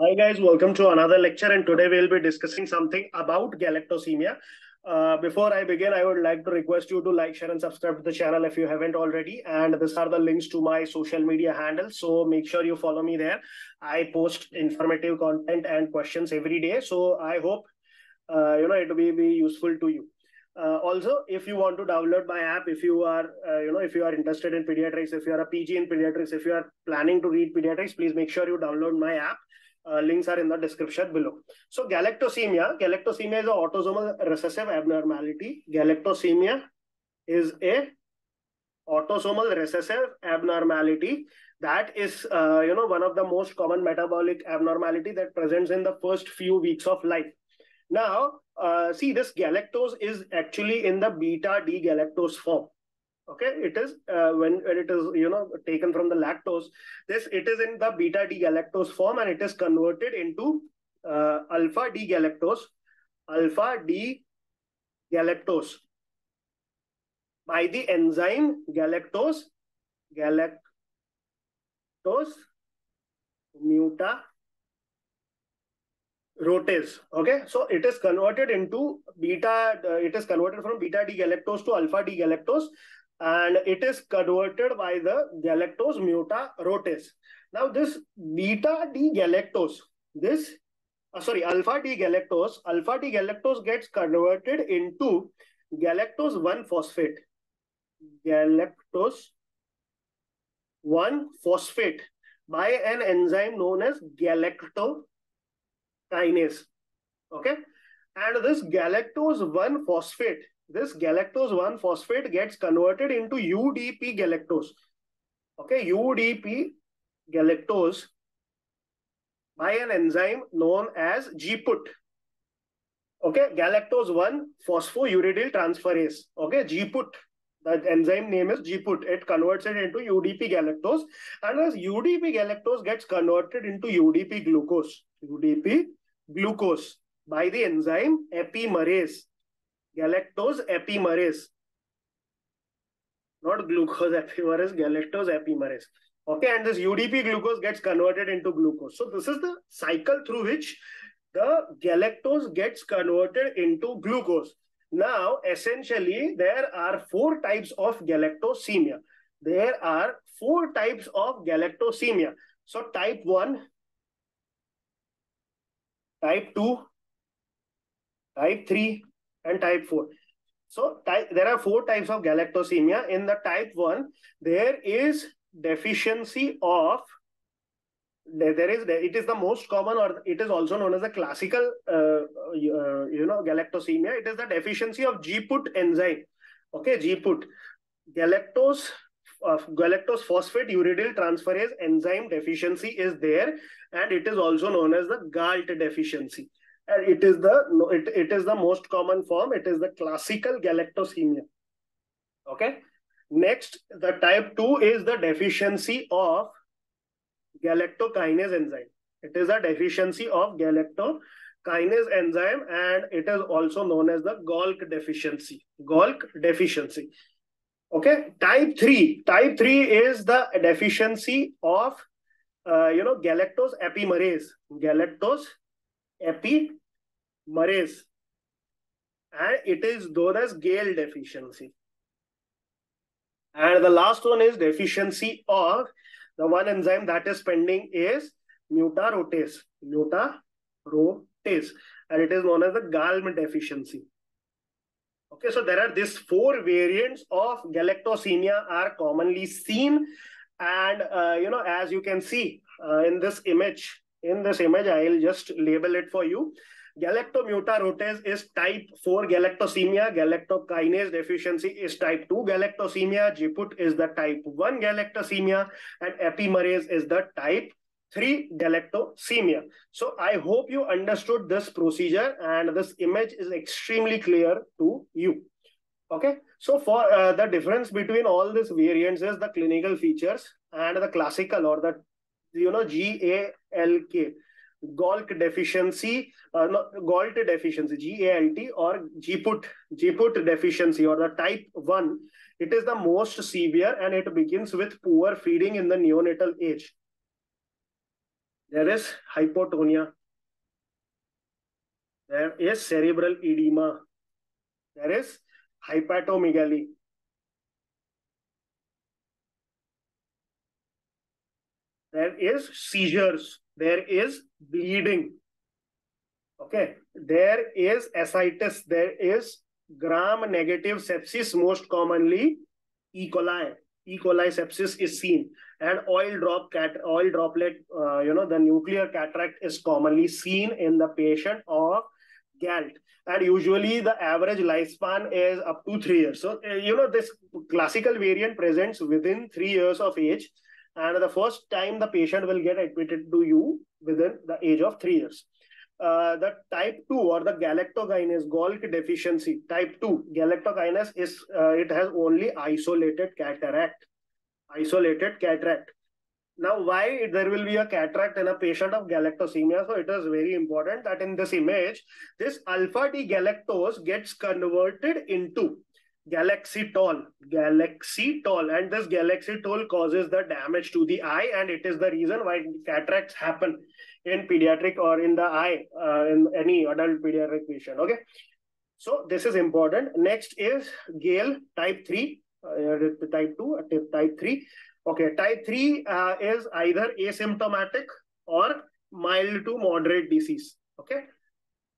Hi guys, welcome to another lecture, and today we'll be discussing something about galactosemia. Before I begin, I would like to request you to like, share and subscribe to the channel if you haven't already. And these are the links to my social media handles, so make sure you follow me there. I post informative content and questions every day, so I hope it will be useful to you. Also, if you want to download my app, if you are, if you are interested in pediatrics, if you are a PG in pediatrics, if you are planning to read pediatrics, please make sure you download my app. Links are in the description below. So galactosemia is an autosomal recessive abnormality. Galactosemia is a autosomal recessive abnormality that is, one of the most common metabolic abnormality that presents in the first few weeks of life. Now, see, this galactose is actually in the beta D galactose form. Okay, it is when it is taken from the lactose, it is in the beta D galactose form, and it is converted into alpha D galactose, by the enzyme galactose mutarotase. Okay, so it is converted into beta. It is converted from beta D galactose to alpha D galactose. And it is converted by the galactose mutarotase. Now, this beta D galactose, alpha D galactose gets converted into galactose one phosphate, by an enzyme known as galactokinase. Okay, and this galactose one phosphate. This galactose 1 phosphate gets converted into UDP-galactose. Okay, UDP-galactose by an enzyme known as GPUT. Okay, galactose 1 phosphourydyl transferase. Okay, GPUT. That enzyme name is GPUT. It converts it into UDP-galactose, and as UDP-galactose gets converted into UDP-glucose. UDP-glucose by the enzyme epimerase. Galactose epimerase, not glucose epimerase, galactose epimerase. Okay, and this UDP glucose gets converted into glucose. So this is the cycle through which the galactose gets converted into glucose. Now, essentially, there are four types of galactosemia. So type 1, type 2, type 3, and type 4. So there are four types of galactosemia. In the type 1, there is deficiency of, it is the most common, or it is also known as the classical, galactosemia. It is the deficiency of GPUT enzyme. Okay, GPUT, galactose phosphate uridyl transferase enzyme deficiency is there, and it is also known as the GALT deficiency. And it is the most common form. It is the classical galactosemia. Okay. Next, the type 2 is the deficiency of galactokinase enzyme. It is a deficiency of galactokinase enzyme, and it is also known as the GALK deficiency. Okay. Type 3. Type 3 is the deficiency of galactose epimerase. And it is known as GALT deficiency. And the last one is deficiency of the one enzyme that is pending is mutarotase. And it is known as the GALM deficiency. Okay, so there are these four variants of galactosemia are commonly seen, and as you can see in this image. I'll just label it for you. Galactomutarotase is type 4 galactosemia. Galactokinase deficiency is type 2 galactosemia. GPUT is the type 1 galactosemia. And epimerase is the type 3 galactosemia. So I hope you understood this procedure, and this image is extremely clear to you. Okay, so for the difference between all these variants is the clinical features, and the classical, or the GALT deficiency, GALT, or GPUT deficiency, or the type 1. It is the most severe, and it begins with poor feeding in the neonatal age. There is hypotonia. There is cerebral edema. There is hepatomegaly. There is seizures. There is bleeding. Okay. There is ascites. There is gram-negative sepsis, most commonly E. coli. E. coli sepsis is seen, and oil droplet, the nuclear cataract is commonly seen in the patient of GALT. And usually the average lifespan is up to 3 years. So, this classical variant presents within 3 years of age, and the first time the patient will get admitted to you within the age of 3 years. The type 2 or the galactokinase GALK deficiency, type 2 galactokinase is, it has only isolated cataract. Now, why there will be a cataract in a patient of galactosemia? So it is very important that in this image, this alpha D galactose gets converted into galactitol, and this galactitol causes the damage to the eye, and it is the reason why cataracts happen in pediatric or in the eye, in any adult pediatric patient. Okay, so this is important. Next is GALM type 3, type 2, type 3. Okay, type 3 is either asymptomatic or mild to moderate disease. Okay,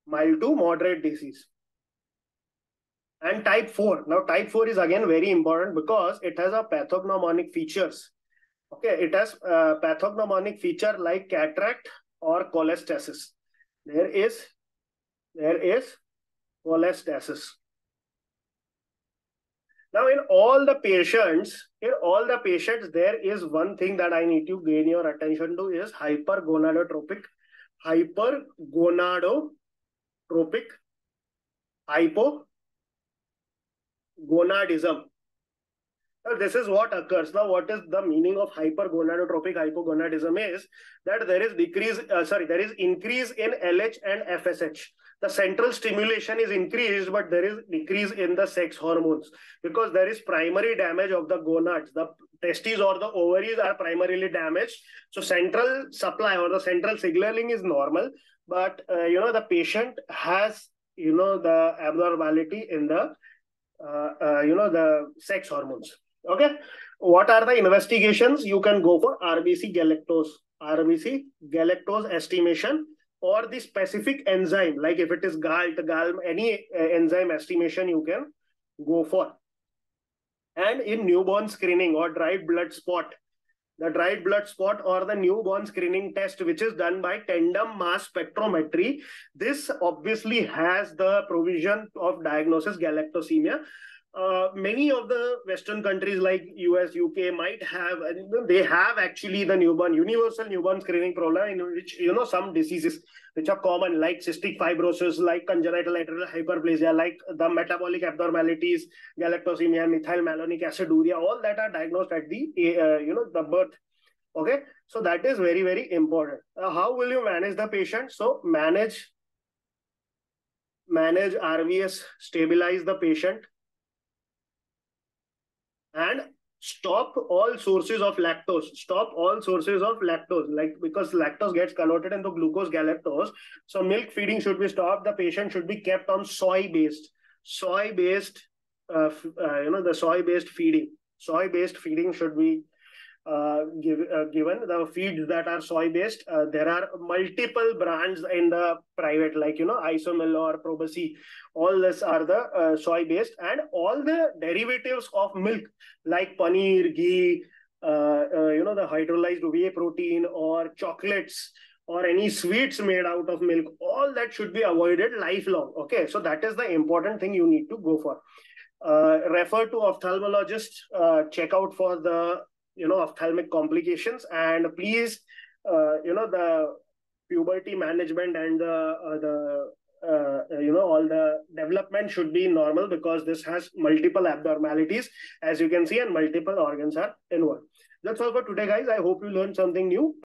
mild to moderate disease. And type 4. Now, type 4 is again very important because it has a pathognomonic features. Okay, it has a pathognomonic feature like cataract or cholestasis. There is cholestasis. Now, in all the patients, there is one thing that I need to gain your attention to is hypergonadotropic hypogonadism. Now, this is what occurs. Now, what is the meaning of hypergonadotropic hypogonadism is that there is increase in LH and FSH. The central stimulation is increased, but there is decrease in the sex hormones because there is primary damage of the gonads. The testes or the ovaries are primarily damaged. So central supply or the central signaling is normal, but the patient has, the abnormality in the, the sex hormones. Okay. What are the investigations? You can go for RBC galactose estimation, or the specific enzyme, like if it is GALT, GALM, any enzyme estimation you can go for. And in newborn screening or dried blood spot, the dried blood spot or the newborn screening test, which is done by tandem mass spectrometry, this obviously has the provision of diagnosis galactosemia. Many of the Western countries like US, UK might have, they have actually the universal newborn screening program in which, some diseases which are common like cystic fibrosis, like congenital lateral hyperplasia, like the metabolic abnormalities, galactosemia, methylmalonic aciduria, all that are diagnosed at the, the birth. Okay. So that is very, very important. How will you manage the patient? So manage RVS, stabilize the patient, and stop all sources of lactose. Like, because lactose gets converted into glucose galactose. So milk feeding should be stopped. The patient should be kept on soy-based feeding. Soy-based feeding should be given. The feeds that are soy-based, there are multiple brands in the private, like, Isomil or Probasi. All these are the soy-based, and all the derivatives of milk, like paneer, ghee, the hydrolyzed whey protein or chocolates or any sweets made out of milk, all that should be avoided lifelong. Okay, so that is the important thing you need to go for. Refer to ophthalmologist, check out for the ophthalmic complications, and please, the puberty management and all the development should be normal because this has multiple abnormalities, as you can see, and multiple organs are involved. That's all for today, guys. I hope you learned something new.